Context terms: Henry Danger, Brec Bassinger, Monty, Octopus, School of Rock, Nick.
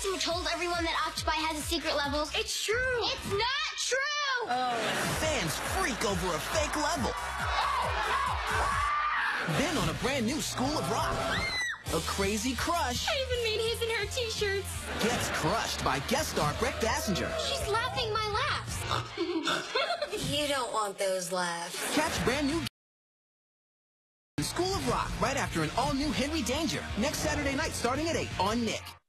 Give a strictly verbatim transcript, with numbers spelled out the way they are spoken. Bassinger told everyone that Octopi has a secret level. It's true. It's not true. Oh. Fans freak over a fake level. Then on a brand new School of Rock, a crazy crush. I even made his and her t-shirts. Gets crushed by guest star Brec Bassinger. She's laughing my laughs. You don't want those laughs. Catch brand new School of Rock right after an all-new Henry Danger next Saturday night starting at eight on Nick.